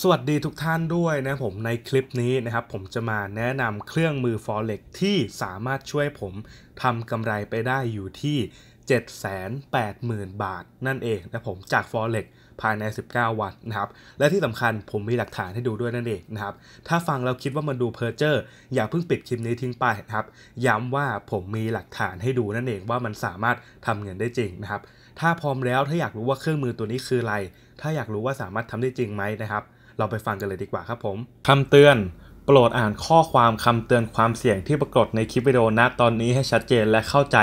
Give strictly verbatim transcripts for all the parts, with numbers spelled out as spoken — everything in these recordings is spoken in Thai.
สวัสดีทุกท่านด้วยนะผมในคลิปนี้นะครับผมจะมาแนะนำเครื่องมือ Forex ที่สามารถช่วยผมทำกำไรไปได้อยู่ที่ เจ็ดแสนแปดหมื่น บาทนั่นเองนะผมจาก Forex ภายในสิบเก้าวันนะครับและที่สำคัญผมมีหลักฐานให้ดูด้วยนั่นเองนะครับถ้าฟังแล้วคิดว่ามันดูเพ้อเจ้ออย่าเพิ่งปิดคลิปนี้ทิ้งไปนะครับย้ำว่าผมมีหลักฐานให้ดูนั่นเองว่ามันสามารถทำเงินได้จริงนะครับถ้าพร้อมแล้วถ้าอยากรู้ว่าเครื่องมือตัวนี้คืออะไรถ้าอยากรู้ว่าสามารถทำได้จริงไหมนะครับเราไปฟังกันเลยดีกว่าครับผมคำเตือนโปรดอ่านข้อความคำเตือนความเสี่ยงที่ปรากฏในคลิปวิดีโอณตอนนี้ให้ชัดเจนและเข้าใจ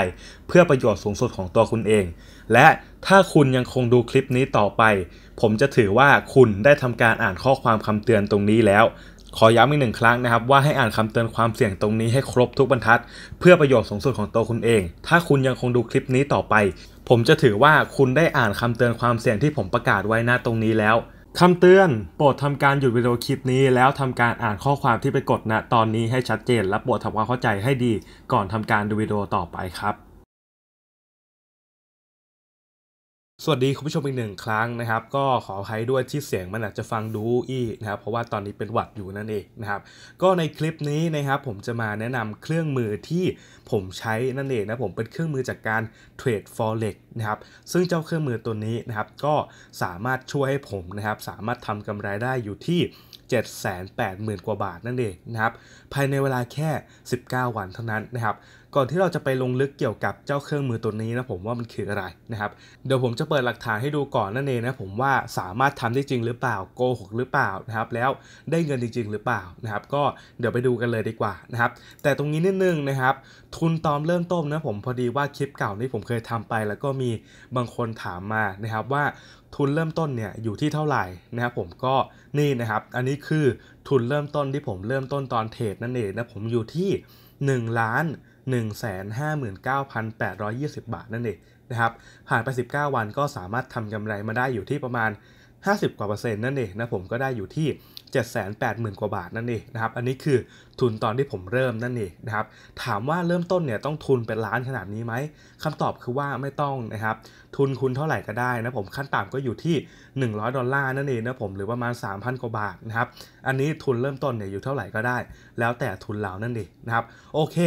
เพื่อประโยชน์สูงสุดของตัวคุณเองและถ้าคุณยังคงดูคลิปนี้ต่อไปผมจะถือว่าคุณได้ทำการอ่านข้อความคำเตือนตรงนี้แล้วขอย้ำอีกหนึ่งครั้งนะครับว่าให้อ่านคำเตือนความเสี่ยงตรงนี้ให้ครบทุกบรรทัดเพื่อประโยชน์สูงสุดของตัวคุณเองถ้าคุณยังคงดูคลิปนี้ต่อไปผมจะถือว่าคุณได้อ่านคำเตือนความเสี่ยงที่ผมประกาศไว้ณตรงนี้แล้วคำเตือนโปรดทำการหยุดวิดีโอคลิปนี้แล้วทำการอ่านข้อความที่ไปกดณตอนนี้ให้ชัดเจนและโปรดทำความเข้าใจให้ดีก่อนทำการดูวิดีโอต่อไปครับสวัสดีคุณผู้ชมอีกหนึ่งครั้งนะครับก็ขออภัยด้วยที่เสียงมันอาจจะฟังดูอี้นะครับเพราะว่าตอนนี้เป็นหวัดอยู่นั่นเองนะครับก็ในคลิปนี้นะครับผมจะมาแนะนำเครื่องมือที่ผมใช้นั่นเองนะผมเป็นเครื่องมือจากการเทรด Forex นะครับซึ่งเจ้าเครื่องมือตัวนี้นะครับก็สามารถช่วยให้ผมนะครับสามารถทำกำไรได้อยู่ที่เจ็ดแสนแปดหมื่น กว่าบาทนั่นเองนะครับภายในเวลาแค่สิบเก้าวันเท่านั้นนะครับก่อนที่เราจะไปลงลึกเกี่ยวกับเจ้าเครื่องมือตัวนี้นะผมว่ามันคืออะไรนะครับเดี๋ยวผมจะเปิดหลักฐานให้ดูก่อนนั่นเองนะผมว่าสามารถทำได้จริงหรือเปล่าโกหกหรือเปล่านะครับแล้วได้เงินจริงๆหรือเปล่านะครับก็เดี๋ยวไปดูกันเลยดีกว่านะครับแต่ตรงนี้นิดนึงนะครับทุนตอนเริ่มต้นนะผมพอดีว่าคลิปเก่านี่ผมเคยทำไปแล้วก็มีบางคนถามมานะครับว่าทุนเริ่มต้นเนี่ยอยู่ที่เท่าไหร่นะครับผมก็นี่นะครับอันนี้คือทุนเริ่มต้นที่ผมเริ่มต้นตอนเทรดนั่นเองนะผมอยู่ที่หนึ่งล้านหนึ่งแสนห้าหมื่นเก้าพันแปดร้อยยี่สิบบ บาทนั่นเองนะครับผ่านไปสิบเก้าวันก็สามารถทำกำไรมาได้อยู่ที่ประมาณห้าสิบกว่าเปอร์เซ็นต์นั่นเองนะผมก็ได้อยู่ที่เจ็ดแสนแปดหมื่น กว่าบาทนั่นเองนะครับอันนี้คือทุนตอนที่ผมเริ่มนั่นเองนะครับถามว่าเริ่มต้นเนี่ยต้องทุนเป็นล้านขนาดนี้ไหมคำตอบคือว่าไม่ต้องนะครับทุนคุณเท่าไหร่ก็ได้นะผมขั้นต่ำก็อยู่ที่หนึ่งร้อยดอลลาร์นั่นเองนะผมหรือประมาณ สามพัน กว่าบาทนะครับอันนี้ทุนเริ่มต้นเนี่ยอยู่เท่าไหร่ก็ได้แล้วแต่ทุนเรานั่นเองนะครับโอเค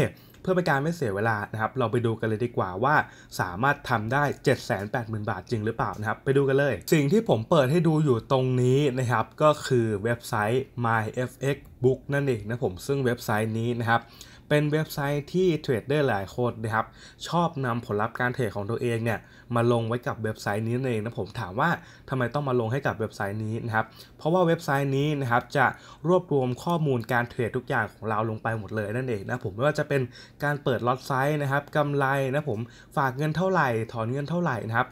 เพื่อเป็นการไม่เสียเวลานะครับเราไปดูกันเลยดีกว่าว่าสามารถทำได้ เจ็ดแสนแปดหมื่น บาทจริงหรือเปล่านะครับไปดูกันเลยสิ่งที่ผมเปิดให้ดูอยู่ตรงนี้นะครับก็คือเว็บไซต์ Myfxbook นั่นเองนะผมซึ่งเว็บไซต์นี้นะครับเป็นเว็บไซต์ที่เทรดเดอร์หลายคนนะครับชอบนำผลลัพธ์การเทรดของตัวเองเนี่ยมาลงไว้กับเว็บไซต์นี้นั่นเองนะผมถามว่าทำไมต้องมาลงให้กับเว็บไซต์นี้นะครับเพราะว่าเว็บไซต์นี้นะครับจะรวบรวมข้อมูลการเทรดทุกอย่างของเราลงไปหมดเลยนั่นเองนะผมไม่ว่าจะเป็นการเปิดล็อตไซส์นะครับกำไรนะผมฝากเงินเท่าไหร่ถอนเงินเท่าไหร่นะครับ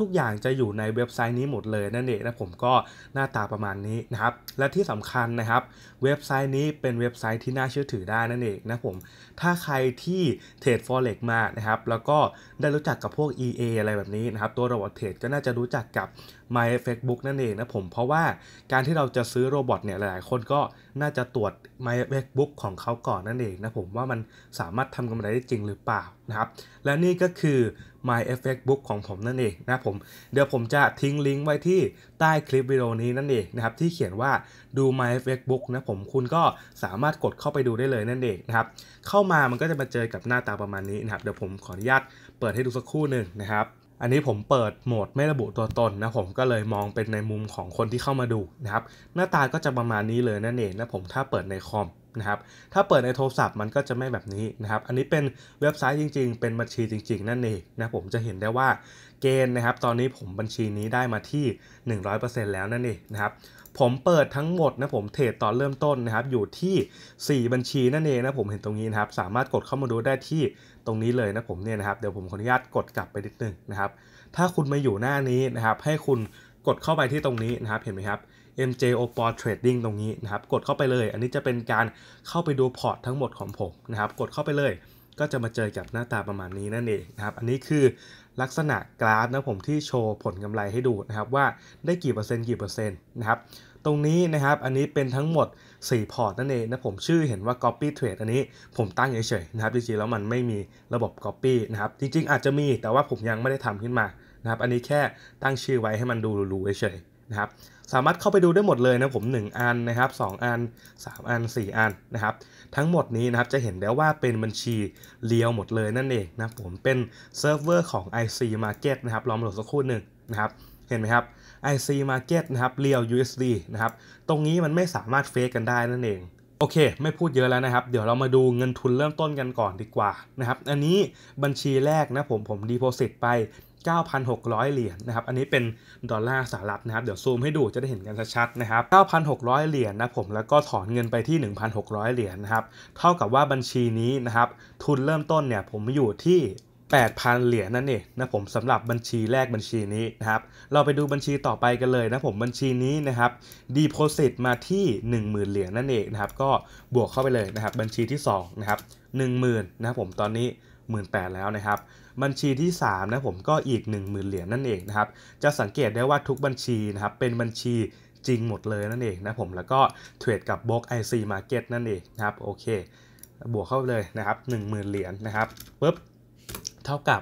ทุกๆอย่างจะอยู่ในเว็บไซต์นี้หมดเลยนั่นเองนะผมก็หน้าตาประมาณนี้นะครับและที่สำคัญนะครับเว็บไซต์นี้เป็นเว็บไซต์ที่น่าเชื่อถือได้นั่นเองนะผมถ้าใครที่เทรด Forex มานะครับแล้วก็ได้รู้จักกับพวก อี เอ อะไรแบบนี้นะครับตัวโรบอทเทรดก็น่าจะรู้จักกับ Myfxbook นั่นเองนะผมเพราะว่าการที่เราจะซื้อโรบอทเนี่ยหลายๆคนก็น่าจะตรวจ Myfxbook ของเขาก่อนนั่นเองนะผมว่ามันสามารถทำกำไรได้จริงหรือเปล่านะครับและนี่ก็คือ Myfxbook ของผมนั่นเองนะผมเดี๋ยวผมจะทิ้งลิงก์ไว้ที่ใต้คลิปวิดีโอนี้นั่นเองนะครับที่เขียนว่าดู Myfxbook นะผมคุณก็สามารถกดเข้าไปดูได้เลยนั่นเองนะครับเข้ามามันก็จะมาเจอกับหน้าตาประมาณนี้นะครับเดี๋ยวผมขออนุญาตเปิดให้ดูสักครู่หนึ่งนะครับอันนี้ผมเปิดโหมดไม่ระบุตัวตนนะผมก็เลยมองเป็นในมุมของคนที่เข้ามาดูนะครับหน้าตาก็จะประมาณนี้เลยนั่นเองนะผมถ้าเปิดในคอมนะครับถ้าเปิดในโทรศัพท์มันก็จะไม่แบบนี้นะครับอันนี้เป็นเว็บไซต์จริงๆเป็นบัญชีจริงๆนั่นเองนะผมจะเห็นได้ว่าเกณฑ์นะครับตอนนี้ผมบัญชีนี้ได้มาที่ หนึ่งร้อยเปอร์เซ็นต์ แล้วนั่นเองนะครับผมเปิดทั้งหมดนะผมเทรดตอนเริ่มต้นนะครับอยู่ที่สี่บัญชีนั่นเองนะผมเห็นตรงนี้นะครับสามารถกดเข้ามาดูได้ที่ตรงนี้เลยนะผมเนี่ยนะครับเดี๋ยวผมขออนุญาตกดกลับไปนิดนึงนะครับถ้าคุณมาอยู่หน้านี้นะครับให้คุณกดเข้าไปที่ตรงนี้นะครับเห็นไหมครับ เอ็ม เจ โอ พี โอ Trading ตรงนี้นะครับกดเข้าไปเลยอันนี้จะเป็นการเข้าไปดูพอร์ตทั้งหมดของผมนะครับกดเข้าไปเลยก็จะมาเจอกับหน้าตาประมาณนี้นั่นเองนะครับอันนี้คือลักษณะกราฟนะผมที่โชว์ผลกำไรให้ดูนะครับว่าได้กี่เปอร์เซ็นต์กี่เปอร์เซ็นต์นะครับตรงนี้นะครับอันนี้เป็นทั้งหมดสี่พอร์ตนั่นเองนะผมชื่อเห็นว่า Copy Trade อันนี้ผมตั้งเฉยๆนะครับจริงๆแล้วมันไม่มีระบบ Copy นะครับจริงๆอาจจะมีแต่ว่าผมยังไม่ได้ทำขึ้นมานะครับอันนี้แค่ตั้งชื่อไว้ให้มันดูรูๆเฉย นะครับสามารถเข้าไปดูได้หมดเลยนะผมหนึ่งอันนะครับสองอันสามอันสี่อันนะครับทั้งหมดนี้นะครับจะเห็นได้ว่าเป็นบัญชีเรียวหมดเลยนั่นเองนะผมเป็นเซิร์ฟเวอร์ของ ไอ ซี Market นะครับลองโหลดสักครู่หนึ่งนะครับเห็นไหมครับ ไอ ซี Market นะครับเรียว ยู เอส ดี นะครับตรงนี้มันไม่สามารถเฟกกันได้นั่นเองโอเคไม่พูดเยอะแล้วนะครับเดี๋ยวเรามาดูเงินทุนเริ่มต้นกันก่อนดีกว่านะครับอันนี้บัญชีแรกนะผมผม deposit ไป เก้าพันหกร้อย เหรียญ นะครับอันนี้เป็นดอลลาร์สหรัฐนะครับเดี๋ยวซูมให้ดูจะได้เห็นกันชัดๆนะครับ เก้าพันหกร้อย เหรียญ นะผมแล้วก็ถอนเงินไปที่ หนึ่งพันหกร้อย เหรียญ นะครับเท่ากับว่าบัญชีนี้นะครับทุนเริ่มต้นเนี่ยผมอยู่ที่ แปดพัน เหรียญ นั่นเองนะผมสำหรับบัญชีแรกบัญชีนี้นะครับเราไปดูบัญชีต่อไปกันเลยนะผมบัญชีนี้นะครับ deposit มาที่ หนึ่งหมื่น เหรียญ นั่นเองนะครับก็บวกเข้าไปเลยนะครับบัญชีที่สองนะครับ หนึ่งหมื่น นะผมตอนนี้หนึ่งหมื่นแปดพัน แล้วนะครับบัญชีที่สามนะผมก็อีก หนึ่งหมื่น เหรียญ นั่นเองนะครับจะสังเกตได้ว่าทุกบัญชีนะครับเป็นบัญชีจริงหมดเลยนั่นเองนะผมแล้วก็เทรดกับบล็อก ไอ ซี Market นั่นเองนะครับโอเคบวกเข้าไปเลยนะครับ หนึ่งหมื่น เหรียญ นะครับปึ๊บเท่ากับ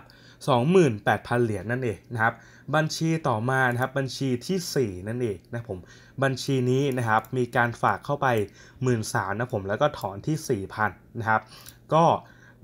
สองหมื่นแปดพัน เหรียญ นั่นเองนะครับบัญชีต่อมานะครับบัญชีที่สี่นั่นเองนะผมบัญชีนี้นะครับมีการฝากเข้าไป หนึ่งหมื่นสามพัน นะผมแล้วก็ถอนที่ สี่พัน นะครับก็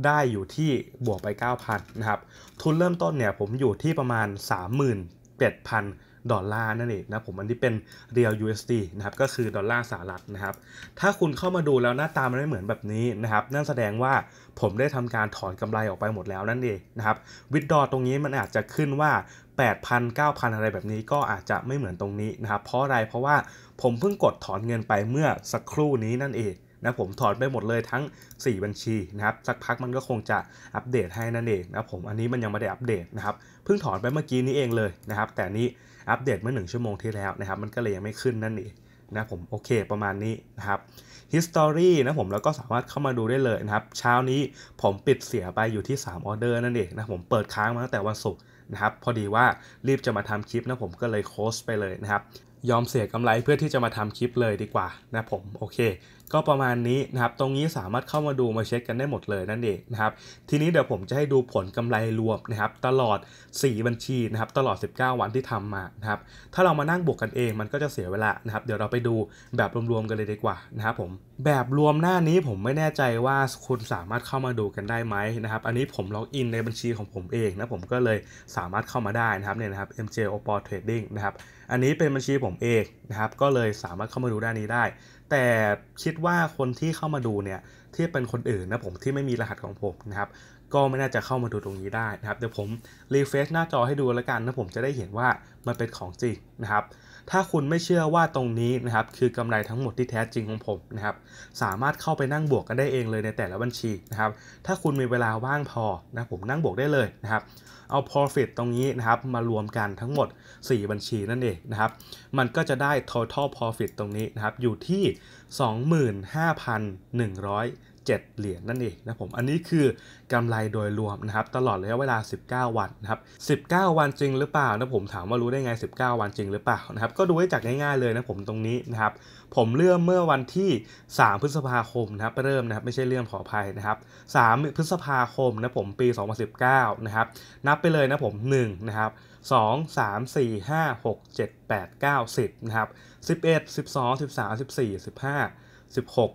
ได้อยู่ที่บวกไป เก้าพัน นะครับทุนเริ่มต้นเนี่ยผมอยู่ที่ประมาณ สามหมื่นเจ็ดพัน ดอลลาร์นั่นเองนะผมอันนี้เป็นเรียล ยู เอส ดี นะครับก็คือดอลลาร์สหรัฐนะครับถ้าคุณเข้ามาดูแล้วหน้าตามันไม่เหมือนแบบนี้นะครับนั่นแสดงว่าผมได้ทำการถอนกำไรออกไปหมดแล้วนั่นเองนะครับวิดดอตรงนี้มันอาจจะขึ้นว่า แปดพัน เก้าพัน อะไรแบบนี้ก็อาจจะไม่เหมือนตรงนี้นะครับเพราะอะไรเพราะว่าผมเพิ่งกดถอนเงินไปเมื่อสักครู่นี้นั่นเองนะผมถอนไปหมดเลยทั้งสี่บัญชีนะครับสักพักมันก็คงจะอัปเดตให้นั่นเองนะผมอันนี้มันยังไม่ได้อัปเดตนะครับเพิ่งถอนไปเมื่อกี้นี้เองเลยนะครับแต่นี้อัปเดตเมื่อหนึ่งชั่วโมงที่แล้วนะครับมันก็เลยยังไม่ขึ้นนั่นเองนะผมโอเคประมาณนี้นะครับ history นะผมแล้วก็สามารถเข้ามาดูได้เลยนะครับเช้านี้ผมปิดเสียไปอยู่ที่สามออเดอร์นั่นเองนะผมเปิดค้างมาตั้งแต่วันศุกร์นะครับพอดีว่ารีบจะมาทำคลิปนะผมก็เลยโค้ชไปเลยนะครับยอมเสียกำไรเพื่อที่จะมาทำคลิปเลยดีกว่านะผมโอเคก็ประมาณนี้นะครับตรงนี้สามารถเข้ามาดูมาเช็คกันได้หมดเลยนั่นเองนะครับทีนี้เดี๋ยวผมจะให้ดูผลกำไรรวมนะครับตลอดสี่บัญชีนะครับตลอดสิบเก้าวันที่ทำมานะครับถ้าเรามานั่งบวกกันเองมันก็จะเสียเวลานะครับเดี๋ยวเราไปดูแบบรวมๆกันเลยดีกว่านะครับผมแบบรวมหน้านี้ผมไม่แน่ใจว่าคุณสามารถเข้ามาดูกันได้ไหมนะครับอันนี้ผมล็อกอินในบัญชีของผมเองนะผมก็เลยสามารถเข้ามาได้นะครับเนี่ยนะครับ เอ็ม เจ โอ พี โอ Trading นะครับอันนี้เป็นบัญชีผมเองนะครับก็เลยสามารถเข้ามาดูด้านนี้ได้แต่คิดว่าคนที่เข้ามาดูเนี่ยที่เป็นคนอื่นนะผมที่ไม่มีรหัสของผมนะครับก็ไม่น่าจะเข้ามาดูตรงนี้ได้นะครับเดี๋ยวผมรีเฟรชหน้าจอให้ดูแล้วกันนะผมจะได้เห็นว่ามันเป็นของจริงนะครับถ้าคุณไม่เชื่อว่าตรงนี้นะครับคือกำไรทั้งหมดที่แท้จริงของผมนะครับสามารถเข้าไปนั่งบวกกันได้เองเลยในแต่ละบัญชีนะครับถ้าคุณมีเวลาว่างพอนะผมนั่งบวกได้เลยนะครับเอา profit ตรงนี้นะครับมารวมกันทั้งหมดสี่บัญชีนั่นเองนะครับมันก็จะได้ total profit ตรงนี้นะครับอยู่ที่ สองหมื่นห้าพันหนึ่งร้อยเจ็ด เหรียญ นั่นเองนะผมอันนี้คือกำไรโดยรวมนะครับตลอดระยะเวลาสิบเก้าวันนะครับสิบเก้าวันจริงหรือเปล่านะผมถามว่ารู้ได้ไงสิบเก้าวันจริงหรือเปล่านะครับก็ดูได้จากง่ายๆเลยนะผมตรงนี้นะครับผมเริ่มเมื่อวันที่สามพฤษภาคมนะครับเริ่มนะครับไม่ใช่เริ่มขออภัยนะครับสามพฤษภาคมนะผมปีสองพันสิบเก้านะครับนับไปเลยนะผมหนึ่งนะครับสอง สาม สี่ ห้า หก เจ็ด แปด เก้า สิบนะครับสิบเอ็ด สิบสอง สิบสาม สิบสี่ สิบห้า สิบหก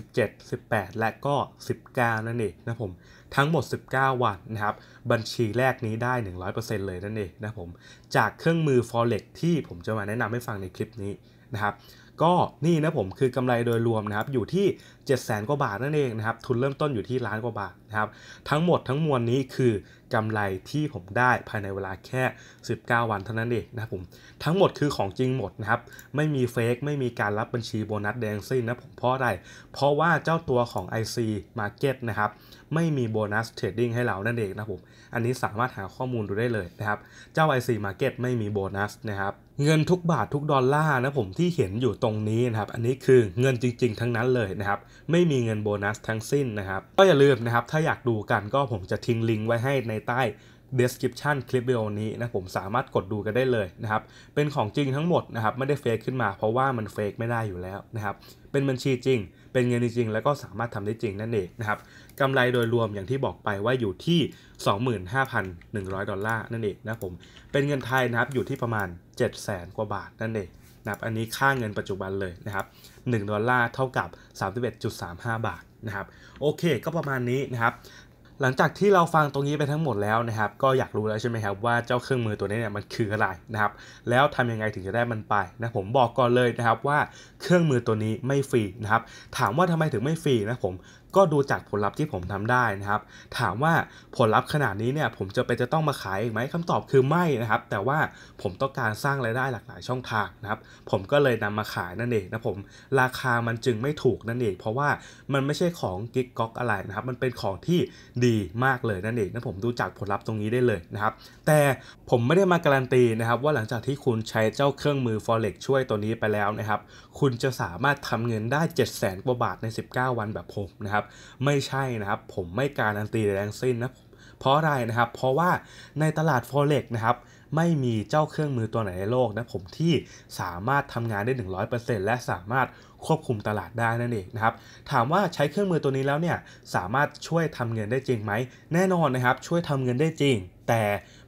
สิบเจ็ด สิบแปดและก็สิบเก้านั่นเองนะผมทั้งหมดสิบเก้าวันนะครับบัญชีแรกนี้ได้ หนึ่งร้อยเปอร์เซ็นต์ เลยนั่นเองนะผมจากเครื่องมือ Forex ที่ผมจะมาแนะนำให้ฟังในคลิปนี้นะครับก็นี่นะผมคือกำไรโดยรวมนะครับอยู่ที่ เจ็ดแสน กว่าบาทนั่นเองนะครับทุนเริ่มต้นอยู่ที่ล้านกว่าบาทนะครับทั้งหมดทั้งมวลนี้คือกำไรที่ผมได้ภายในเวลาแค่สิบเก้าวันเท่านั้นเองนะผมทั้งหมดคือของจริงหมดนะครับไม่มีเฟกไม่มีการรับบัญชีโบนัสแดงซิ่งนะผมเพราะอะไรเพราะว่าเจ้าตัวของ ไอ ซี Market นะครับไม่มีโบนัสเทรดดิ้งให้เรานั่นเองนะผมอันนี้สามารถหาข้อมูลดูได้เลยนะครับเจ้า ไอ ซี Market ไม่มีโบนัสนะครับเงินทุกบาททุกดอลลาร์นะผมที่เห็นอยู่ตรงนี้นะครับอันนี้คือเงินจริงๆทั้งนั้นเลยนะครับไม่มีเงินโบนัสทั้งสิ้นนะครับก็อย่าลืมนะครับถ้าอยากดูกันก็ผมจะทิ้งลิงก์ไว้ให้ในใต้ description คลิปวิดีโอนี้นะผมสามารถกดดูกันได้เลยนะครับเป็นของจริงทั้งหมดนะครับไม่ได้เฟกขึ้นมาเพราะว่ามันเฟกไม่ได้อยู่แล้วนะครับเป็นบัญชีจริงเป็นเงินจริงแล้วก็สามารถทำได้จริงนั่นเองนะครับกำไรโดยรวมอย่างที่บอกไปว่าอยู่ที่ สองหมื่นห้าพันหนึ่งร้อย ดอลลาร์นั่นเองนะผมเป็นเงินไทยนะครับอยู่ที่ประมาณ เจ็ดแสน กว่าบาทนั่นเองนะครับอันนี้ค่าเงินปัจจุบันเลยนะครับหนึ่งดอลลาร์เท่ากับ สามสิบเอ็ดจุดสามห้า บาทนะครับโอเคก็ประมาณนี้นะครับหลังจากที่เราฟังตรงนี้ไปทั้งหมดแล้วนะครับก็อยากรู้แล้วใช่ไหมครับว่าเจ้าเครื่องมือตัวนี้เนี่ยมันคืออะไรนะครับแล้วทำยังไงถึงจะได้มันไปนะผมบอกก่อนเลยนะครับว่าเครื่องมือตัวนี้ไม่ฟรีนะครับถามว่าทำไมถึงไม่ฟรีนะผมก็ดูจากผลลัพธ์ที่ผมทำได้นะครับถามว่าผลลัพธ์ขนาดนี้เนี่ยผมจะไปจะต้องมาขายอีกไหมคำตอบคือไม่นะครับแต่ว่าผมต้องการสร้างรายได้หลากหลายช่องทางนะครับผมก็เลยนำมาขายนั่นเองนะผมราคามันจึงไม่ถูกนั่นเองเพราะว่ามันไม่ใช่ของกิ๊กก๊อกอะไรนะครับมันเป็นของที่ดีมากเลยนั่นเองนะผมดูจากผลลัพธ์ตรงนี้ได้เลยนะครับแต่ผมไม่ได้มาการันตีนะครับว่าหลังจากที่คุณใช้เจ้าเครื่องมือ Forex ช่วยตัวนี้ไปแล้วนะครับคุณจะสามารถทำเงินได้ เจ็ดแสน กว่าบาทในสิบเก้าวันแบบผมนะครับไม่ใช่นะครับผมไม่การันตีใดทั้งสิ้นนะเพราะอะไรนะครับเพราะว่าในตลาด Forex นะครับไม่มีเจ้าเครื่องมือตัวไหนในโลกนะผมที่สามารถทำงานได้ หนึ่งร้อยเปอร์เซ็นต์ และสามารถควบคุมตลาดได้นั่นเองนะครับถามว่าใช้เครื่องมือตัวนี้แล้วเนี่ยสามารถช่วยทำเงินได้จริงไหมแน่นอนนะครับช่วยทำเงินได้จริงแต่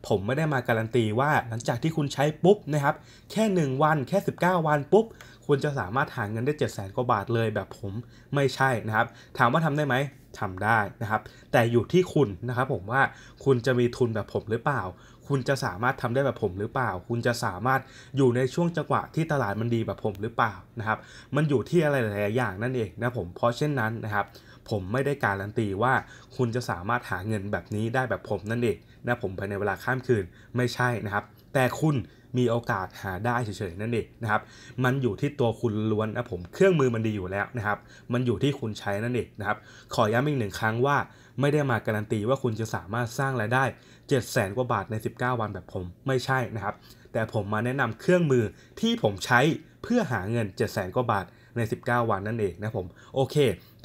ผมไม่ได้มาการันตีว่าหลังจากที่คุณใช้ปุ๊บนะครับแค่หนึ่งวันแค่สิบเก้าวันปุ๊บคุณจะสามารถหาเงินได้ เจ็ดแสน กว่าบาทเลยแบบผมไม่ใช่นะครับถามว่าทำได้ไหมทำได้นะครับแต่อยู่ที่คุณนะครับผมว่าคุณจะมีทุนแบบผมหรือเปล่าคุณจะสามารถทำได้แบบผมหรือเปล่าคุณจะสามารถอยู่ในช่วงจังหวะที่ตลาดมันดีแบบผมหรือเปล่านะครับมันอยู่ที่อะไรหลายอย่างนั่นเองนะผมเพราะเช่นนั้นนะครับผมไม่ได้การันตีว่าคุณจะสามารถหาเงินแบบนี้ได้แบบผมนั่นเองนะผมภายในเวลาข้ามคืนไม่ใช่นะครับแต่คุณมีโอกาสหาได้เฉยๆนั่นเองนะครับมันอยู่ที่ตัวคุณล้วนนะผมเครื่องมือมันดีอยู่แล้วนะครับมันอยู่ที่คุณใช้นั่นเองนะครับขอย้ำอีกหนึ่งครั้งว่าไม่ได้มาการันตีว่าคุณจะสามารถสร้างรายได้ เจ็ดแสน กว่าบาทในสิบเก้าวันแบบผมไม่ใช่นะครับแต่ผมมาแนะนำเครื่องมือที่ผมใช้เพื่อหาเงิน เจ็ดแสน กว่าบาทในสิบเก้าวันนั่นเองนะผมโอเค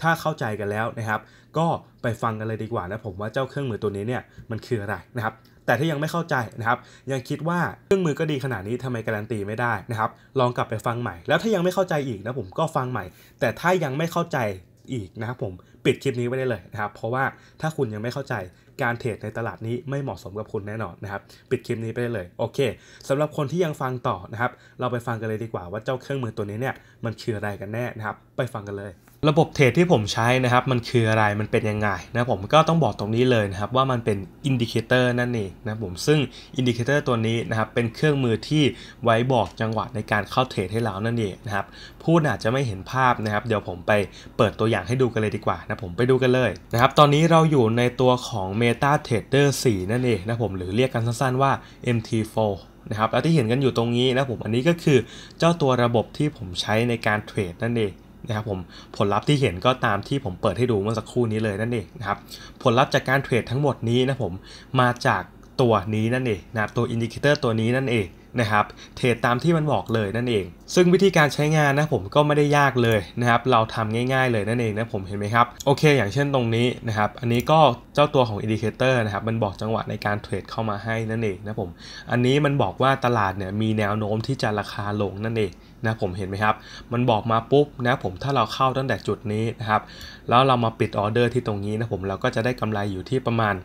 ถ้าเข้าใจกันแล้วนะครับก็ไปฟังกันเลยดีกว่านะผมว่าเจ้าเครื่องมือตัวนี้เนี่ยมันคืออะไรนะครับแต่ถ้ายังไม่เข้าใจนะครับยังคิดว่าเครื่องมือก็ดีขนาดนี้ทำไมการันตีไม่ได้นะครับลองกลับไปฟังใหม่แล้วถ้ายังไม่เข้าใจอีกนะผมก็ฟังใหม่แต่ถ้ายังไม่เข้าใจอีกนะครับผมปิดคลิปนี้ไว้ได้เลยนะครับเพราะว่าถ้าคุณยังไม่เข้าใจการเทรดในตลาดนี้ไม่เหมาะสมกับคุณแน่นอนนะครับปิดคลิปนี้ไปได้เลยโอเคสำหรับคนที่ยังฟังต่อนะครับเราไปฟังกันเลยดีกว่าว่าเจ้าเครื่องมือตัวนี้เนี่ยมันคืออะไรกันแน่นะครับไปฟังกันเลยระบบเทรดที่ผมใช้นะครับมันคืออะไรมันเป็นยังไงนะผมก็ต้องบอกตรงนี้เลยนะครับว่ามันเป็นอินดิเคเตอร์นั่นเองนะผมซึ่งอินดิเคเตอร์ตัวนี้นะครับเป็นเครื่องมือที่ไว้บอกจังหวะในการเข้าเทรดให้เรานั่นเองนะครับพูดอาจจะไม่เห็นภาพนะครับเดี๋ยวผมไปเปิดตัวอย่างให้ดูกันเลยดีกว่านะผมไปดูกันเลยนะครับตอนนี้เราอยู่ในตัวของ Meta Trader สี่นั่นเองนะผมหรือเรียกกันสั้นๆว่า เอ็ม ที โฟร์นะครับแล้วที่เห็นกันอยู่ตรงนี้นะผมอันนี้ก็คือเจ้าตัวระบบที่ผมใช้ในการเทรดนั่นเองนะครับผมผลลัพธ์ที่เห็นก็ตามที่ผมเปิดให้ดูเมื่อสักครู่นี้เลยนั่นเองนะครับผลลัพธ์จากการเทรดทั้งหมดนี้นะผมมาจากตัวนี้นั่นเองนะครับตัวอินดิเคเตอร์ตัวนี้นั่นเองนะครับเทรดตามที่มันบอกเลยนั่นเองซึ่งวิธีการใช้งานนะผมก็ไม่ได้ยากเลยนะครับเราทำง่ายๆเลยนั่นเองนะผมเห็นไหมครับโอเคอย่างเช่นตรงนี้นะครับอันนี้ก็เจ้าตัวของอินดิเคเตอร์นะครับมันบอกจังหวะในการเทรดเข้ามาให้นั่นเองนะผมอันนี้มันบอกว่าตลาดเนี่ยมีแนวโน้มที่จะราคาลงนั่นเองนะผมเห็นไหมครับมันบอกมาปุ๊บนะผมถ้าเราเข้าตั้งแต่จุดนี้นะครับแล้วเรามาปิดออเดอร์ที่ตรงนี้นะผมเราก็จะได้กำไรอยู่ที่ประมาณ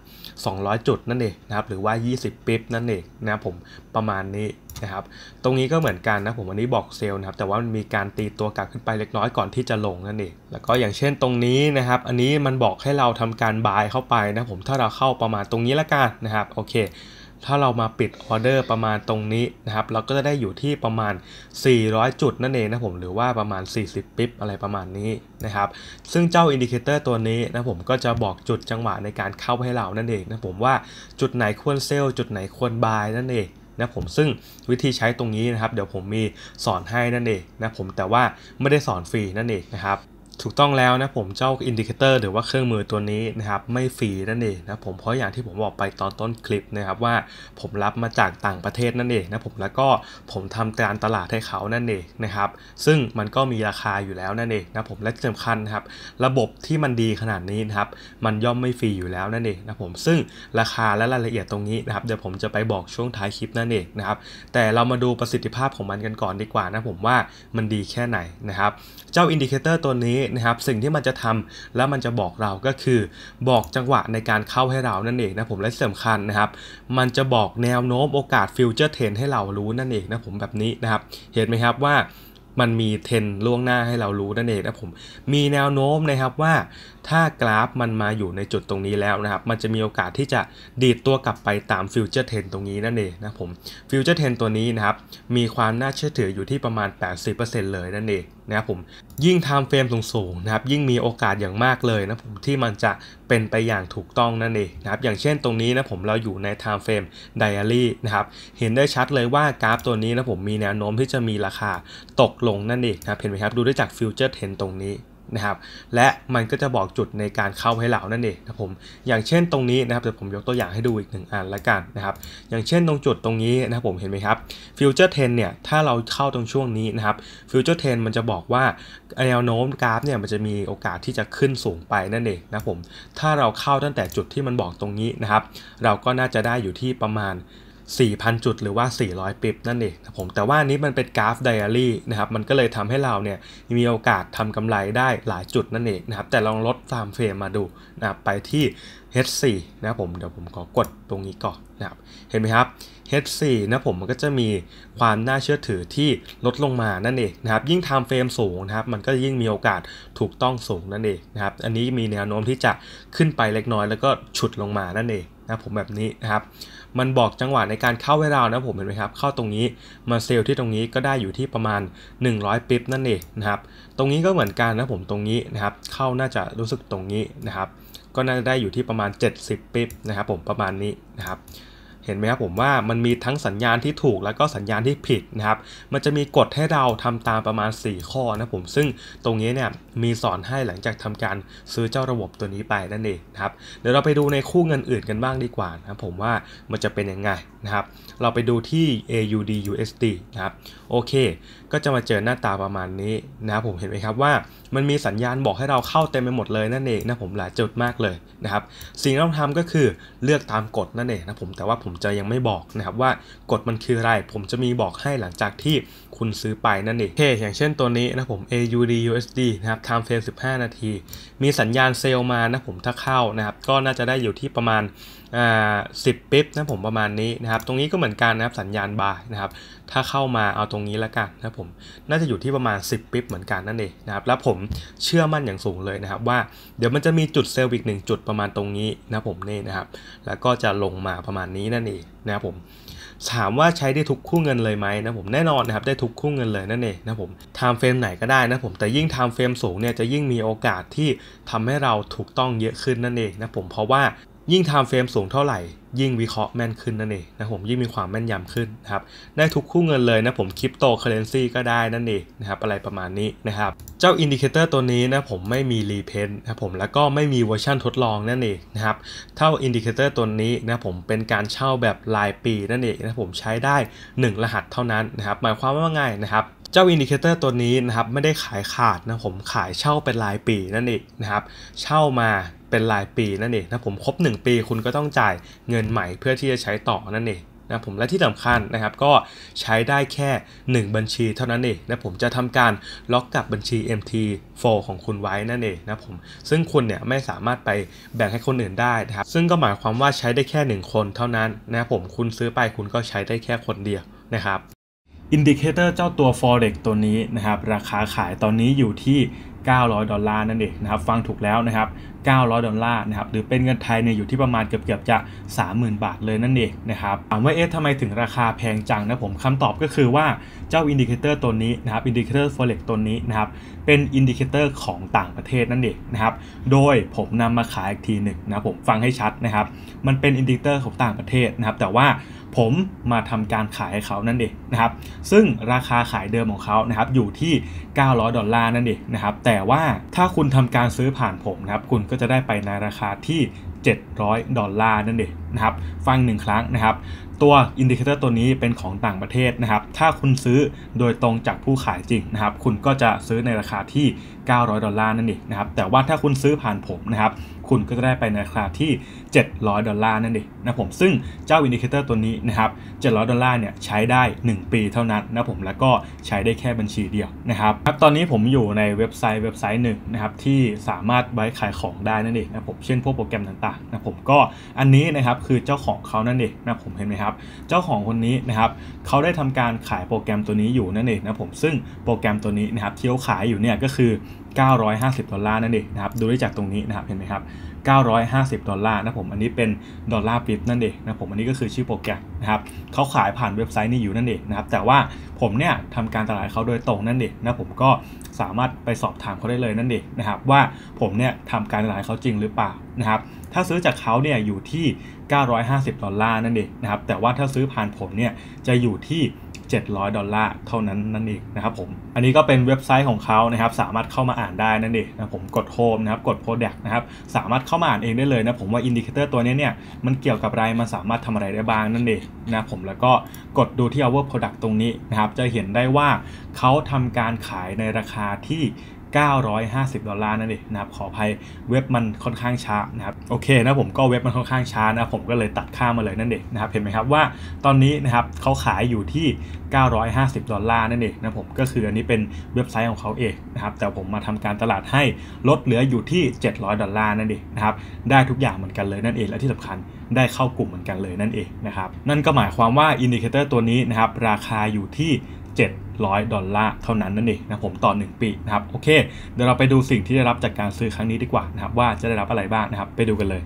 สองร้อยจุดนั่นเองนะครับหรือว่ายี่สิบปิ๊บนั่นเองนะผมประมาณนี้นะครับตรงนี้ก็เหมือนกันนะผมวันนี้บอกเซลล์นะครับแต่ว่ามันมีการตีตัวกลับขึ้นไปเล็กน้อยก่อนที่จะลงนั่นเองแล้วก็อย่างเช่นตรงนี้นะครับอันนี้มันบอกให้เราทำการบายเข้าไปนะผมถ้าเราเข้าประมาณตรงนี้ละกันนะครับโอเคถ้าเรามาปิดออเดอร์ประมาณตรงนี้นะครับเราก็จะได้อยู่ที่ประมาณสี่ร้อยจุดนั่นเองนะผมหรือว่าประมาณสี่สิบปิ๊บอะไรประมาณนี้นะครับซึ่งเจ้าอินดิเคเตอร์ตัวนี้นะผมก็จะบอกจุดจังหวะในการเข้าให้เรานั่นเองนะผมว่าจุดไหนควรเซลล์จุดไหนควรบายนั่นเองนะผมซึ่งวิธีใช้ตรงนี้นะครับเดี๋ยวผมมีสอนให้นั่นเองนะผมแต่ว่าไม่ได้สอนฟรีนั่นเองนะครับ ถูกต้องแล้วนะผมเจ้าอินดิเคเตอร์หรือว่าเครื่องมือตัวนี้นะครับไม่ฟรีนั่นเองนะผมเพราะอย่างที่ผมบอกไปตอนต้นคลิปนะครับว่าผมรับมาจากต่างประเทศนั่นเองนะผมแล้วก็ผมทำการตลาดให้เขานั่นเองนะครับซึ่งมันก็มีราคาอยู่แล้วนั่นเองนะผมและสำคัญครับระบบที่มันดีขนาดนี้นะครับมันย่อมไม่ฟรีอยู่แล้วนั่นเองนะผมซึ่งราคาและรายละเอียดตรงนี้นะครับเดี๋ยวผมจะไปบอกช่วงท้ายคลิปนั่นเองนะครับแต่เรามาดูประสิทธิภาพของมันกันก่อนดีกว่านะผมว่ามันดีแค่ไหนนะครับเจ้าอินดิเคเตอร์ตัวนี้นะครับสิ่งที่มันจะทำแล้วมันจะบอกเราก็คือบอกจังหวะในการเข้าให้เรานั่นเองนะผมและสำคัญนะครับมันจะบอกแนวโน้มโอกาสฟิวเจอร์เทรนให้เรารู้นั่นเองนะผมแบบนี้นะครับเห็นไหมครับว่ามันมีเทรนล่วงหน้าให้เรารู้นั่นเองนะผมมีแนวโน้มนะครับว่าถ้ากราฟมันมาอยู่ในจุดตรงนี้แล้วนะครับมันจะมีโอกาสที่จะดีดตัวกลับไปตามฟิวเจอร์เทรนตรงนี้นั่นเองนะผมฟิวเจอร์เทรนตัวนี้นะครับมีความน่าเชื่อถืออยู่ที่ประมาณ แปดสิบเปอร์เซ็นต์ เลยนั่นเองนะครับผมยิ่งไทม์เฟรมสูงๆนะครับยิ่งมีโอกาสอย่างมากเลยนะผมที่มันจะเป็นไปอย่างถูกต้องนั่นเองนะครับอย่างเช่นตรงนี้นะผมเราอยู่ในไทม์เฟรมไดอารี่นะครับเห็นได้ชัดเลยว่ากราฟตัวนี้นะผมมีแนวโน้มที่จะมีราคาตกลงนั่นเองนะครับเห็นไหมครับดูได้จากฟิวเจอร์เทรนตรงนี้นะครับและมันก็จะบอกจุดในการเข้าให้เรานั่นเองนะผมอย่างเช่นตรงนี้นะครับเดี๋ยวผมยกตัวอย่างให้ดูอีกหนึ่งอันละกันนะครับอย่างเช่นตรงจุดตรงนี้นะผมเห็นไหมครับฟิวเจอร์เทรนเนี่ยถ้าเราเข้าตรงช่วงนี้นะครับฟิวเจอร์เทรนมันจะบอกว่าแนวโน้มกราฟเนี่ยมันจะมีโอกาสที่จะขึ้นสูงไปนั่นเองนะผมถ้าเราเข้าตั้งแต่จุดที่มันบอกตรงนี้นะครับเราก็น่าจะได้อยู่ที่ประมาณสี่พัน จุดหรือว่าสี่ร้อยปิบนั่นเองนะผมแต่ว่านี้มันเป็นกราฟไดอารี่นะครับมันก็เลยทำให้เราเนี่ยมีโอกาสทำกำไรได้หลายจุดนั่นเองนะครับแต่ลองลดตามเฟรมมาดูนะครับไปที่ เอช สี่ นะผมเดี๋ยวผมขอกดตรงนี้ก่อนนะครับเห็นไหมครับ เอช สี่ นะผมมันก็จะมีความน่าเชื่อถือที่ลดลงมานั่นเองนะครับยิ่งไทม์เฟรมสูงนะครับมันก็ยิ่งมีโอกาสถูกต้องสูงนั่นเองนะครับอันนี้มีแนวโน้มที่จะขึ้นไปเล็กน้อยแล้วก็ฉุดลงมานั่นเองนะผมแบบนี้นะครับมันบอกจังหวะในการเข้าให้เรานะผมเห็นไหมครับเข้าตรงนี้มาเซลที่ตรงนี้ก็ได้อยู่ที่ประมาณหนึ่งร้อยปิ๊บนั่นเองนะครับตรงนี้ก็เหมือนกันนะผมตรงนี้นะครับเข้าน่าจะรู้สึกตรงนี้นะครับก็น่าจะได้อยู่ที่ประมาณเจ็ดสิบปิ๊บนะครับผมประมาณนี้นะครับเห็นไหมครับผมว่ามันมีทั้งสัญญาณที่ถูกแล้วก็สัญญาณที่ผิดนะครับมันจะมีกฎให้เราทำตามประมาณสี่ข้อนะผมซึ่งตรงนี้เนี่ยมีสอนให้หลังจากทำการซื้อเจ้าระบบตัวนี้ไปนั่นเองนะครับเดี๋ยวเราไปดูในคู่เงินอื่นกันบ้างดีกว่านะผมว่ามันจะเป็นยังไงนะครับเราไปดูที่ เอ ยู ดี ยู เอส ดี นะครับโอเคก็จะมาเจอหน้าตาประมาณนี้นะผมเห็นไหมครับว่ามันมีสัญญาณบอกให้เราเข้าเต็มไปหมดเลยนั่นเองนะผมหลายจุดมากเลยนะครับสิ่งที่เราทำก็คือเลือกตามกฎนั่นเองนะผมแต่ว่าผมจะยังไม่บอกนะครับว่ากฎมันคืออะไรผมจะมีบอกให้หลังจากที่คุณซื้อไปนั่นเองเท่อย่างเช่นตัวนี้นะผม เอ ยู ดี ยู เอส ดี นะครับ time frame สิบห้า นาทีมีสัญญาณเซลล์มานะผมถ้าเข้านะครับก็น่าจะได้อยู่ที่ประมาณสิบปิ๊บนะผมประมาณนี้นะครับตรงนี้ก็เหมือนกันนะครับสัญญาณบายนะครับถ้าเข้ามาเอาตรงนี้ละกันนะผมน่าจะอยู่ที่ประมาณสิบปิ๊บเหมือนกันนั่นเองนะครับแล้วผมเชื่อมั่นอย่างสูงเลยนะครับว่าเดี๋ยวมันจะมีจุดเซลล์อีกหนึ่งจุดประมาณตรงนี้นะผมนี่นะครับแล้วก็จะลงมาประมาณนี้นั่นเองนะครับผมถามว่าใช้ได้ทุกคู่เงินเลยไหมนะผมแน่นอนนะครับได้ทุกคู่เงินเลยนั่นเองนะผมไทม์เฟรมไหนก็ได้นะผมแต่ยิ่งไทม์เฟรมสูงเนี่ยจะยิ่งมีโอกาสที่ทำให้เราถูกต้องเยอะขึ้นนั่นเองนะผมเพราะว่ายิ่งไทม์เฟรมสูงเท่าไหร่ยิ่งวิเคราะห์แม่นขึ้นนั่นเองนะผมยิ่งมีความแม่นยำขึ้นนะครับได้ทุกคู่เงินเลยนะผมคริปโตเคอเรนซีก็ได้นั่นเองนะครับอะไรประมาณนี้นะครับเจ้าอินดิเคเตอร์ตัวนี้นะผมไม่มีรีเพนต์นะผมแล้วก็ไม่มีเวอร์ชันทดลองนั่นเองนะครับเท่าอินดิเคเตอร์ตัวนี้นะผมเป็นการเช่าแบบรายปีนั่นเองนะผมใช้ได้หนึ่งรหัสเท่านั้นนะครับหมายความว่าไงนะครับเจ้าอินดิเคเตอร์ตัวนี้นะครับไม่ได้ขายขาดนะผมขายเช่าเป็นรายปีนั่นเองนะครับเช่ามาเป็นรายปีนั่นเองนะผมครบหนึ่งปีคุณก็ต้องจ่ายเงินใหม่เพื่อที่จะใช้ต่อนั่นเองนะผมและที่สำคัญนะครับก็ใช้ได้แค่หนึ่งบัญชีเท่านั้นเองนะผมจะทำการล็อกกับบัญชี เอ็ม ที โฟร์ ของคุณไว้นั่นเองนะผมซึ่งคุณเนี่ยไม่สามารถไปแบ่งให้คนอื่นได้นะครับซึ่งก็หมายความว่าใช้ได้แค่หนึ่งคนเท่านั้นนะผมคุณซื้อไปคุณก็ใช้ได้แค่คนเดียวนะครับอินดิเคเตอร์เจ้าตัว Forex ตัวนี้นะครับราคาขายตอนนี้อยู่ที่เก้าร้อยดอลลาร์นั่นเองนะครับฟังถูกแล้วนะครับเก้าร้อยดอลลาร์นะครับหรือเป็นเงินไทยเนี่ยอยู่ที่ประมาณเกือบๆจะสามหมื่นบาทเลยนั่นเองนะครับถามว่าเอ๊ะทำไมถึงราคาแพงจังนะผมคำตอบก็คือว่าเจ้าอินดิเคเตอร์ตัวนี้นะครับอินดิเคเตอร์ Forex ตัวนี้นะครับเป็นอินดิเคเตอร์ของต่างประเทศนั่นเองนะครับโดยผมนำมาขายอีกทีหนึ่งนะผมฟังให้ชัดนะครับมันเป็นอินดิเคเตอร์ของต่างประเทศนะครับแต่ว่าผมมาทำการขายให้เขานั่นเองนะครับซึ่งราคาขายเดิมของเขานะครับอยู่ที่เก้าร้อยดอลลาร์นั่นเองนะครับแต่ แต่ว่าถ้าคุณทำการซื้อผ่านผมนะครับคุณก็จะได้ไปในราคาที่เจ็ดร้อยดอลลาร์นั่นเองนะครับฟังหนึ่งครั้งนะครับตัวอินดิเคเตอร์ตัวนี้เป็นของต่างประเทศนะครับถ้าคุณซื้อโดยตรงจากผู้ขายจริงนะครับคุณก็จะซื้อในราคาที่เก้าร้อยดอลลาร์นั่นเองนะครับแต่ว่าถ้าคุณซื้อผ่านผมนะครับคุณก็จะได้ไปในราคาที่เจ็ดร้อยดอลลาร์นั่นเองนะผมซึ่งเจ้าอินดิเคเตอร์ตัวนี้นะครับเจ็ดร้อยดอลลาร์เนี่ยใช้ได้หนึ่งปีเท่านั้นนะผมแล้วก็ใช้ได้แค่บัญชีเดียวนะครับตอนนี้ผมอยู่ในเว็บไซต์เว็บไซต์หนึ่งนะครับที่สามารถไว้ขายของได้นั่นเองนะผมเช่นพวกโปรแกรมต่างๆนะผมก็อันนี้นะครับคือเจ้าของเขานั่นเองนะผมเห็นไหมครับเจ้าของคนนี้นะครับเขาได้ทำการขายโปรแกรมตัวนี้อยู่นั่นเองนะผมซึ่งโปรแกรมตัวนี้นะครับที่เขาขายอยู่เนี่ยก็คือเก้าร้อยห้าสิบดอลลาร์นั่นเองนะครับดูได้จากตรงนี้นะครับเห็นไหมครับเก้าร้อยห้าสิบดอลลาร์นะผมอันนี้เป็นดอลลาร์ปิบนั่นเองนะผมอันนี้ก็คือชื่อโปรแกรมนะครับเขาขายผ่านเว็บไซต์นี้อยู่นั่นเองนะครับแต่ว่าผมเนี่ยทำการตลาดเขาโดยตรงนั่นเองนะผมก็สามารถไปสอบถามเขาได้เลยนั่นเองนะครับว่าผมเนี่ยทำการตลาดเขาจริงหรือเปล่านะครับถ้าซื้อจากเขาเนี่ยอยู่ที่เก้าร้อยห้าสิบดอลลาร์นั่นเองนะครับแต่ว่าถ้าซื้อผ่านผมเนี่ยจะอยู่ที่เจ็ดร้อยดอลลาร์เท่านั้นนั่นเองนะครับผมอันนี้ก็เป็นเว็บไซต์ของเขานะครับสามารถเข้ามาอ่านได้นั่นเองนะผมกดโฮมนะครับกด Product นะครับสามารถเข้ามาอ่านเองได้เลยนะผมว่าอินดิเคเตอร์ตัวนี้เนี่ยมันเกี่ยวกับอะไรมันสามารถทำอะไรได้บ้างนั่นเองนะผมแล้วก็กดดูที่ Our Product ตรงนี้นะครับจะเห็นได้ว่าเขาทำการขายในราคาที่เก้าร้อยห้าสิบดอลลาร์นั่นเองนะครับขออภัยเว็บมันค่อนข้างช้านะครับโอเคนะผมก็เว็บมันค่อนข้างช้านะผมก็เลยตัดค่ามาเลยนั่นเองนะครับเห็นไหมครับว่าตอนนี้นะครับเขาขายอยู่ที่เก้าร้อยห้าสิบดอลลาร์นั่นเองนะผมก็คืออันนี้เป็นเว็บไซต์ของเขาเองนะครับแต่ผมมาทำการตลาดให้ลดเหลืออยู่ที่เจ็ดร้อยดอลลาร์นั่นเองนะครับได้ทุกอย่างเหมือนกันเลยนั่นเองและที่สำคัญได้เข้ากลุ่มเหมือนกันเลยนั่นเองนะครับนั่นก็หมายความว่าอินดิเคเตอร์ตัวนี้นะครับราคาอยู่ที่เจ็ดร้อยดอลลาร์เท่านั้นนั่นเองนะผมต่อหนึ่งปีนะครับโอเคเดี๋ยวเราไปดูสิ่งที่ได้รับจากการซื้อครั้งนี้ดีกว่านะครับว่าจะได้รับอะไรบ้างนะครับไปดูกันเลย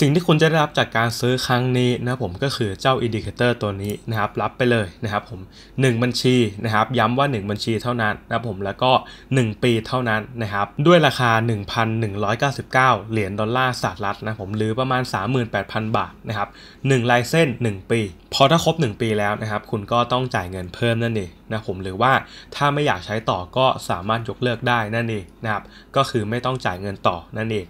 สิ่งที่คุณจะได้รับจากการซื้อครั้งนี้นะผมก็คือเจ้าอินดิเคเตอร์ตัวนี้นะครับรับไปเลยนะครับผมหนึ่งบัญชีนะครับย้ำว่าหนึ่งบัญชีเท่านั้นนะผมแล้วก็หนึ่งปีเท่านั้นนะครับด้วยราคา หนึ่งพันหนึ่งร้อยเก้าสิบเก้า เหรียญดอลลาร์สหรัฐนะผมหรือประมาณ สามหมื่นแปดพันบาทนะครับหนึ่งลายเส้นหนึ่งปีพอถ้าครบหนึ่งปีแล้วนะครับคุณก็ต้องจ่ายเงินเพิ่มนั่นเองนะผมหรือว่าถ้าไม่อยากใช้ต่อก็สามารถยกเลิกได้นั่นเองนะครับก็คือไม่ต้องจ่ายเงินต่อนั่นเอง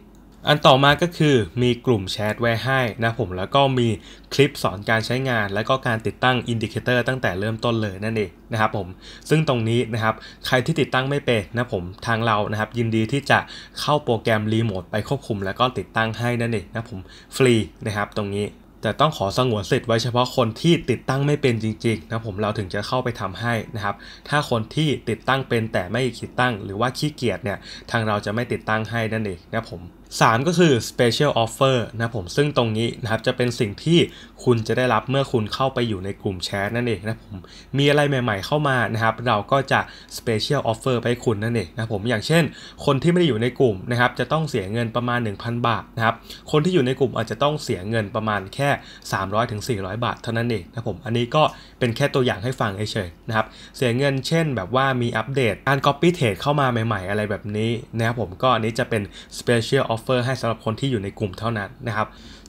อันต่อมาก็คือมีกลุ่มแชทไว้ให้นะผมแล้วก็มีคลิปสอนการใช้งานและก็การติดตั้งอินดิเคเตอร์ตั้งแต่เริ่มต้นเลยนั่นเองนะครับผมซึ่งตรงนี้นะครับใครที่ติดตั้งไม่เป็นนะผมทางเรานะครับยินดีที่จะเข้าโปรแกรมรีโมทไปควบคุมแล้วก็ติดตั้งให้นั่นเองนะผมฟรีนะครับตรงนี้แต่ต้องขอสงวนสิทธิ์ไว้เฉพาะคนที่ติดตั้งไม่เป็นจริงๆนะผมเราถึงจะเข้าไปทำให้นะครับถ้าคนที่ติดตั้งเป็นแต่ไม่ติดตั้งหรือว่าขี้เกียจเนี่ยทางเราจะไม่ติดตั้งให้นั่นเองนะผมสามก็คือ Special Offer นะผมซึ่งตรงนี้นะครับจะเป็นสิ่งที่คุณจะได้รับเมื่อคุณเข้าไปอยู่ในกลุ่มแชทนั่นเองนะผมมีอะไรใหม่ๆเข้ามานะครับเราก็จะ Special Offer ไปให้คุณนั่นเองนะผมอย่างเช่นคนที่ไม่ได้อยู่ในกลุ่มนะครับจะต้องเสียเงินประมาณ หนึ่งพันบาทนะครับคนที่อยู่ในกลุ่มอาจจะต้องเสียเงินประมาณแค่ สามร้อยถึงสี่ร้อยบาทเท่านั้นเองนะผมอันนี้ก็เป็นแค่ตัวอย่างให้ฟังเฉยๆนะครับเสียเงินเช่นแบบว่ามีอัปเดตการ Copy Trade เข้ามาใหม่ๆอะไรแบบนี้นะครับผมก็อันนี้จะเป็น Special Offerให้สำหรับคนที่อยู่ในกลุ่มเท่านั้นนะครับ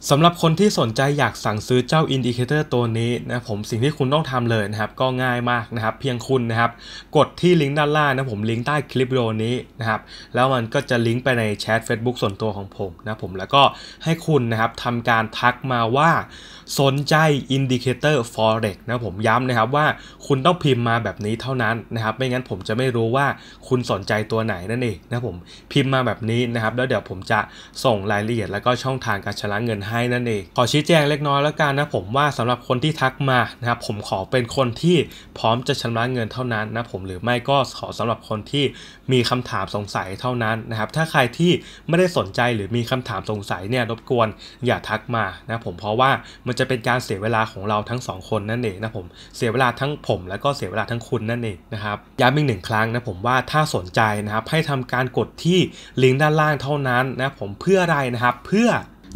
สำหรับคนที่สนใจอยากสั่งซื้อเจ้าอินดิเคเตอร์ตัวนี้นะผมสิ่งที่คุณต้องทำเลยนะครับก็ง่ายมากนะครับเพียงคุณนะครับกดที่ลิงก์ด้านล่างนะผมลิงก์ใต้คลิปวิดีโอนี้นะครับแล้วมันก็จะลิงก์ไปในแชท Facebook ส่วนตัวของผมนะผมแล้วก็ให้คุณนะครับทำการทักมาว่าสนใจอินดิเคเตอร์ Forex นะผมย้ำนะครับว่าคุณต้องพิมพ์มาแบบนี้เท่านั้นนะครับไม่งั้นผมจะไม่รู้ว่าคุณสนใจตัวไหนนั่นเองนะผมพิมพ์มาแบบนี้นะครับแล้วเดี๋ยวผมจะส่งรายละเอียดแล้วก็ช่องทางการชำระเงินให้นั่นเองขอชี้แจงเล็กน้อยแล้วกันนะผมว่าสำหรับคนที่ทักมานะครับผมขอเป็นคนที่พร้อมจะชำระเงินเท่านั้นนะผมหรือไม่ก็ขอสำหรับคนที่มีคำถามสงสัยเท่านั้นนะครับถ้าใครที่ไม่ได้สนใจหรือมีคำถามสงสัยเนี่ยรบกวนอย่าทักมานะผมเพราะว่ามันจะเป็นการเสียเวลาของเราทั้งสองคนนั่นเองนะผมเสียเวลาทั้งผมแล้วก็เสียเวลาทั้งคุณนั่นเองนะครับย้ำอีกหนึ่งครั้งนะผมว่าถ้าสนใจนะครับให้ทำการกดที่ลิงก์ด้านล่างเท่านั้นนะผมเพื่ออะไรนะครับเพื่อ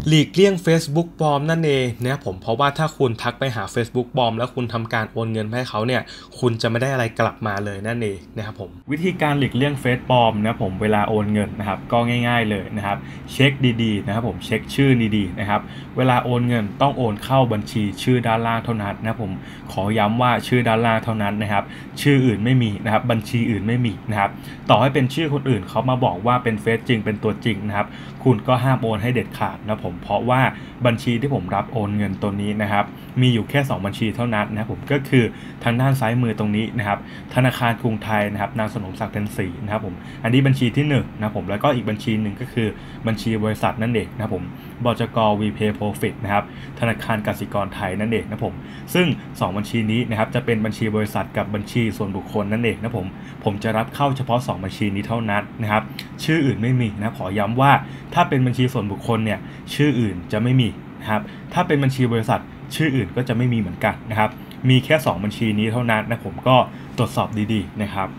หลีกเลี่ยง Facebook ปลอมนั่นเองนะผมเพราะว่าถ้าคุณทักไปหา Facebook ปลอมแล้วคุณทำการโอนเงินให้เขาเนี่ยคุณจะไม่ได้อะไรกลับมาเลยนั่นเองนะครับผมวิธีการหลีกเลี่ยงเฟซปลอมนะผมเวลาโอนเงินนะครับก็ง่ายๆเลยนะครับเช็คดีๆนะครับผมเช็คชื่อดีๆนะครับเวลาโอนเงินต้องโอนเข้าบัญชีชื่อด้านล่างเท่านั้นนะผมขอย้ำว่าชื่อด้านล่างเท่านั้นนะครับชื่ออื่นไม่มีนะครับบัญชีอื่นไม่มีนะครับต่อให้เป็นชื่อคนอื่นเขามาบอกว่าเป็นเฟซจริงเป็นตัวจริงนะครับคุณก็ห้ามโอนให้เด็ดขาดนะผมเพราะว่าบัญชีที่ผมรับโอนเงินตัวนี้นะครับมีอยู่แค่สองบัญชีเท่านั้นนะผมก็คือทางด้านซ้ายมือตรงนี้นะครับธนาคารกรุงไทยนะครับนางสนมศักดิ์เพ็ญศรีนะครับผมอันนี้บัญชีที่หนึ่ง นะผมแล้วก็อีกบัญชีหนึ่งก็คือบัญชีบริษัทนั่นเองนะผมบจก.วีเพย์โปรฟิตนะครับธนาคารกสิกรไทยนั่นเองนะผมซึ่งสองบัญชีนี้นะครับจะเป็นบัญชีบริษัทกับบัญชีส่วนบุคคลนั่นเองนะผมผมจะรับเข้าเฉพาะสองบัญชีนี้เท่านั้นนะครับชื่ออื่นไม่มีนะขอย้ำว่าถ้าเป็นบัญชีส่วนบุคคลเนี่ยชื่ออื่นจะไม่มีนะครับถ้าเป็นบัญชีบริษัทชื่ออื่นก็จะไม่มีเหมือนกันนะครับมีแค่สองบัญชีนี้เท่านั้นนะผมก็ตรวจสอบดีๆนะครับ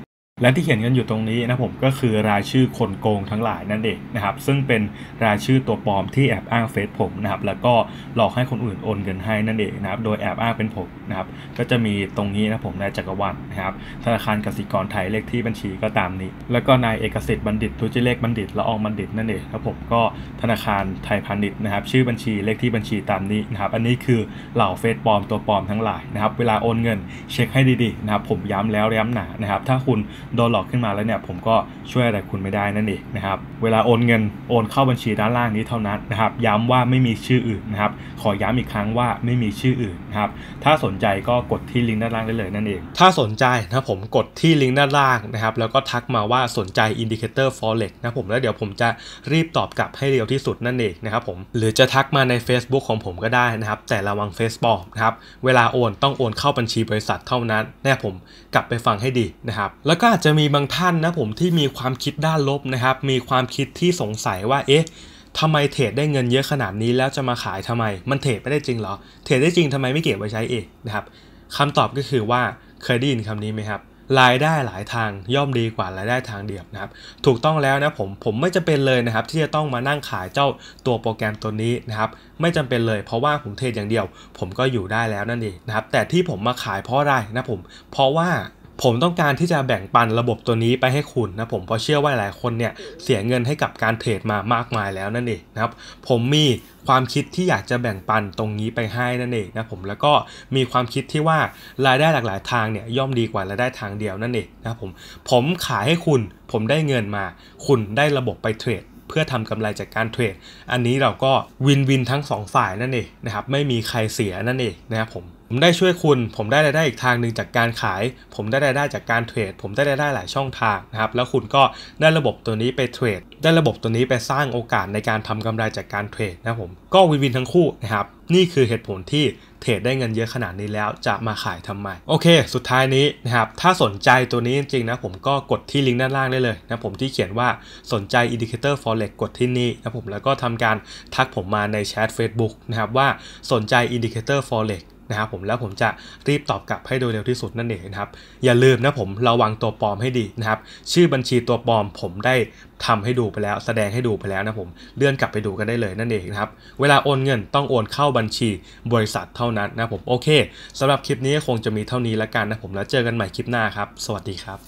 และที่เขียนกันอยู่ตรงนี้นะผมก็คือรายชื่อคนโกงทั้งหลายนั่นเองนะครับซึ่งเป็นรายชื่อตัวปลอมที่แอบอ้างเฟซผมนะครับแล้วก็หลอกให้คนอื่นโอนเงินให้นั่นเองนะครับโดยแอบอ้างเป็นผมนะครับก็จะมีตรงนี้นะผมนายจักรวรรณนะครับธนาคารกสิกรไทยเลขที่บัญชีก็ตามนี้แล้วก็นายเอกสิทธิ์บัณฑิตทุจริตเลขบัณฑิตละอองบัณฑิตนั่นเองครับผมก็ธนาคารไทยพาณิชย์นะครับชื่อบัญชีเลขที่บัญชีตามนี้นะครับอันนี้คือเหล่าเฟซปลอมตัวปลอมทั้งหลายนะครับเวลาโอนเงินเช็คให้ดีๆนะครับผมย้ำแล้วย้ำหนานะครับถ้าคุณโดนหลอกขึ้นมาแล้วเนี่ยผมก็ช่วยอะไรคุณไม่ได้นั่นเองนะครับเวลาโอนเงินโอนเข้าบัญชีด้านล่างนี้เท่านั้นนะครับย้ำว่าไม่มีชื่ออื่นนะครับขอย้ำอีกครั้งว่าไม่มีชื่ออื่นนะครับถ้าสนใจก็กดที่ลิงก์ด้านล่างได้เลยนั่นเองถ้าสนใจนะผมกดที่ลิงก์ด้านล่างนะครับแล้วก็ทักมาว่าสนใจ Indicator Forex นะผมแล้วเดี๋ยวผมจะรีบตอบกลับให้เร็วที่สุดนั่นเองนะครับผมหรือจะทักมาใน Facebook ของผมก็ได้นะครับแต่ระวัง Facebook นะครับเวลาโอนต้องโอนเข้าบัญชีบริษัทเท่านั้นแน่ผมกลับไปฟังให้ดีนะครับแล้วก็อาจจะมีบางท่านนะผมที่มีความคิดด้านลบนะครับมีความคิดที่สงสัยว่าเอ๊ะทำไมเทรดได้เงินเยอะขนาดนี้แล้วจะมาขายทำไมมันเทรดไม่ได้จริงเหรอเทรดได้จริงทำไมไม่เก็บไว้ใช้เองนะครับคำตอบก็คือว่าเคยได้ยินคำนี้ไหมครับรายได้หลายทางย่อมดีกว่ารายได้ทางเดียวนะครับถูกต้องแล้วนะผมผมไม่จำเป็นเลยนะครับที่จะต้องมานั่งขายเจ้าตัวโปรแกรมตัวนี้นะครับไม่จำเป็นเลยเพราะว่าผมเทรดอย่างเดียวผมก็อยู่ได้แล้วนั่นเองนะครับแต่ที่ผมมาขายเพราะอะไรนะผมเพราะว่าผมต้องการที่จะแบ่งปันระบบตัวนี้ไปให้คุณนะผมเพราะเชื่อว่าหลายคนเนี่ยเสียเงินให้กับการเทรดมามากมายแล้วนั่นเองนะครับผมมีความคิดที่อยากจะแบ่งปันตรงนี้ไปให้นั่นเองนะผมแล้วก็มีความคิดที่ว่ารายได้หลากหลายทางเนี่ยย่อมดีกว่ารายได้ทางเดียวนั่นเองนะผมผมขายให้คุณผมได้เงินมาคุณได้ระบบไปเทรดเพื่อทำกำไรจากการเทรดอันนี้เราก็วินวินทั้งสองฝ่ายนั่นเองนะครับไม่มีใครเสียนั่นเองนะครับผมผมได้ช่วยคุณผมได้รายได้อีกทางหนึ่งจากการขายผมได้รายได้จากการเทรดผมได้รายได้หลายช่องทางนะครับแล้วคุณก็ได้ระบบตัวนี้ไปเทรดได้ระบบตัวนี้ไปสร้างโอกาสในการทำกำไรจากการเทรดนะผมก็วินวินทั้งคู่นะครับนี่คือเหตุผลที่เทรดได้เงินเยอะขนาดนี้แล้วจะมาขายทำไมโอเคสุดท้ายนี้นะครับถ้าสนใจตัวนี้จริงๆนะผมก็กดที่ลิงก์ด้านล่างได้เลยนะผมที่เขียนว่าสนใจ Indicator Forex กดที่นี่นะผมแล้วก็ทำการทักผมมาในแชท Facebook นะครับว่าสนใจ Indicator Forexนะครับผมแล้วผมจะรีบตอบกลับให้โดยเร็วที่สุดนั่นเองนะครับอย่าลืมนะผมระวังตัวปลอมให้ดีนะครับชื่อบัญชีตัวปลอมผมได้ทำให้ดูไปแล้วแสดงให้ดูไปแล้วนะผมเลื่อนกลับไปดูกันได้เลยนั่นเองนะครับเวลาโอนเงินต้องโอนเข้าบัญชีบริษัทเท่านั้นนะผมโอเคสำหรับคลิปนี้คงจะมีเท่านี้ละกันนะผมแล้วเจอกันใหม่คลิปหน้าครับสวัสดีครับ